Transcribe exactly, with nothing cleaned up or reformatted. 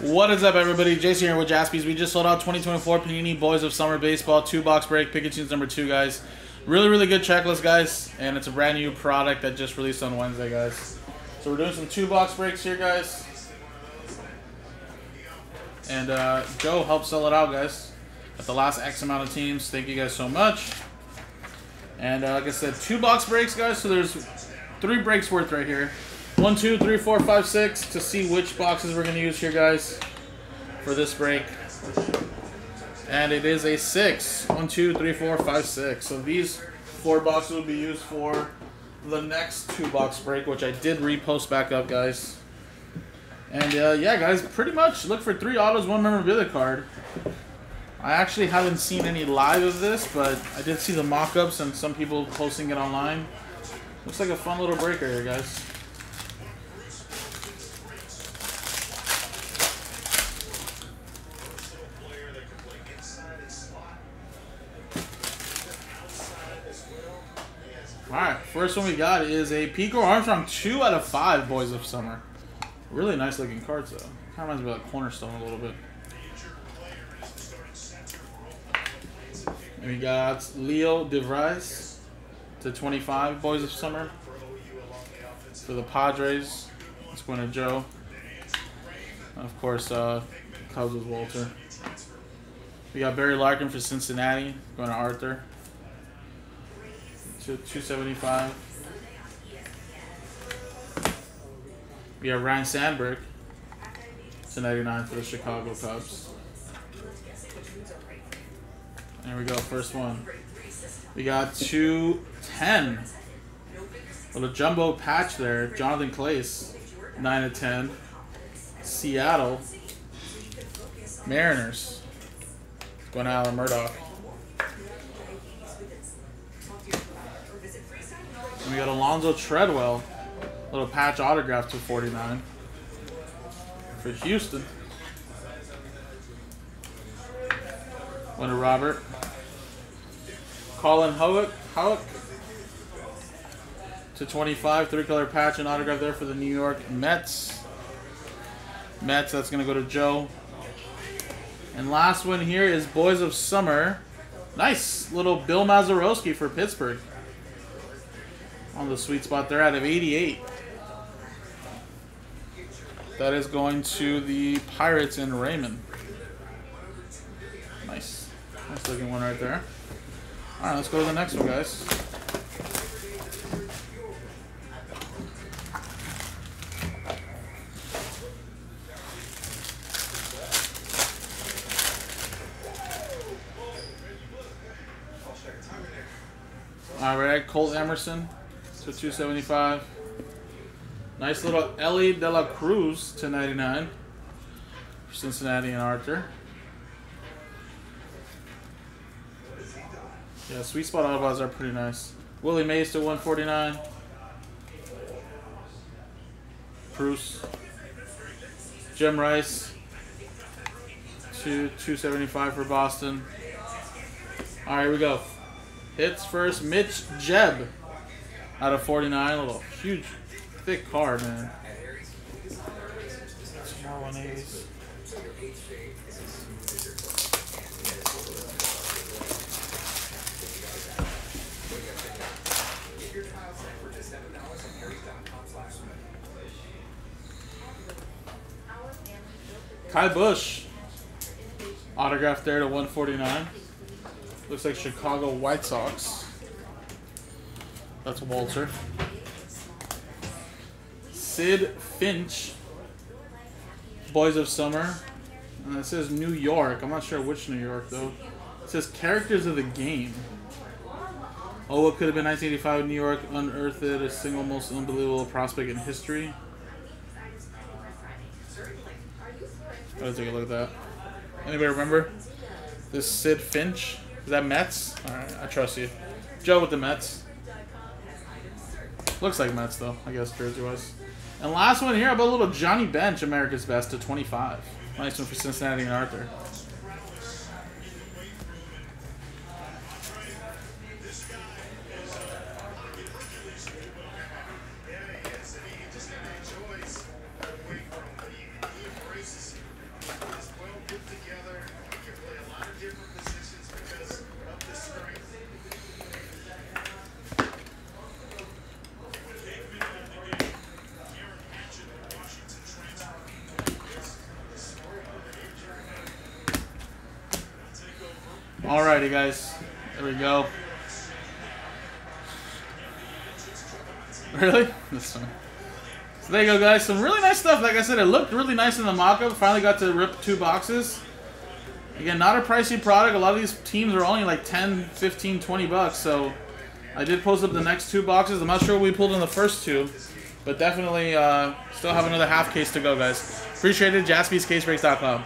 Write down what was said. What is up, everybody? Jason here with Jaspy's. We just sold out twenty twenty-four Panini Boys of Summer Baseball two box break. Picatin's number two, guys. Really, really good checklist, guys. And it's a brand new product that just released on Wednesday, guys. So we're doing some two box breaks here, guys. And uh, Joe helped sell it out, guys. At the last X amount of teams. Thank you guys so much. And uh, like I said, two box breaks, guys. So there's three breaks worth right here. One, two, three, four, five, six to see which boxes we're going to use here, guys, for this break. And it is a six. One, two, three, four, five, six. So these four boxes will be used for the next two box break, which I did repost back up, guys. And, uh, yeah, guys, pretty much look for three autos, one memorabilia card. I actually haven't seen any live of this, but I did see the mock-ups and some people posting it online. Looks like a fun little break right here, guys. Alright, first one we got is a Pico Armstrong two out of five Boys of Summer. Really nice looking cards, though. Kind of reminds me of like Cornerstone a little bit. And we got Leo DeVries to twenty-five Boys of Summer for the Padres. It's going to Joe. And of course, uh, Cubs with Walter. We got Barry Larkin for Cincinnati. Going to Arthur. two seventy-five. We have Ryan Sandberg to ninety-nine for the Chicago Cubs. There we go, first one. We got two ten. Little jumbo patch there. Jonathan Clays, nine of ten. Seattle Mariners. Going to Alan Murdoch. And we got Alonzo Treadwell, little patch autograph to forty-nine for Houston. Winner Robert, Colin Houck, Houck to twenty-five, three color patch and autograph there for the New York Mets. Mets, that's gonna go to Joe. And last one here is Boys of Summer. Nice little Bill Mazeroski for Pittsburgh. On the sweet spot there, out of eighty-eight. That is going to the Pirates in Raymond. Nice. Nice looking one right there. All right, let's go to the next one, guys. All right, Colt Emerson. to two seventy-five. Nice little Ellie de la Cruz to ninety-nine for Cincinnati and Arthur. Yeah, sweet spot autographs are pretty nice. Willie Mays to one forty-nine. Cruz. Jim Rice to two seventy-five for Boston. All right, here we go. Hits first, Mitch Jeb. out of forty-nine, a little huge, thick card, man. Kai Bush, autograph there to one forty-nine. Looks like Chicago White Sox. That's Walter. Sid Finch, Boys of Summer. And it says New York. I'm not sure which New York, though. It says Characters of the Game. Oh, what could have been nineteen eighty-five New York unearthed a single most unbelievable prospect in history. Let's take a look at that. Anybody remember this Sid Finch? Is that Mets? All right, I trust you. Joe with the Mets. Looks like Mets, though, I guess, jersey-wise. And last one here, about a little Johnny Bench, America's Best, to twenty-five. Nice one for Cincinnati and Arthur. Alrighty, guys. There we go. Really? This one. So there you go, guys. Some really nice stuff. Like I said, it looked really nice in the mock-up. Finally got to rip two boxes. Again, not a pricey product. A lot of these teams are only like ten, fifteen, twenty bucks. So I did post up the next two boxes. I'm not sure what we pulled in the first two, but definitely uh, still have another half case to go, guys. Appreciate it. Jaspys Case Breaks dot com.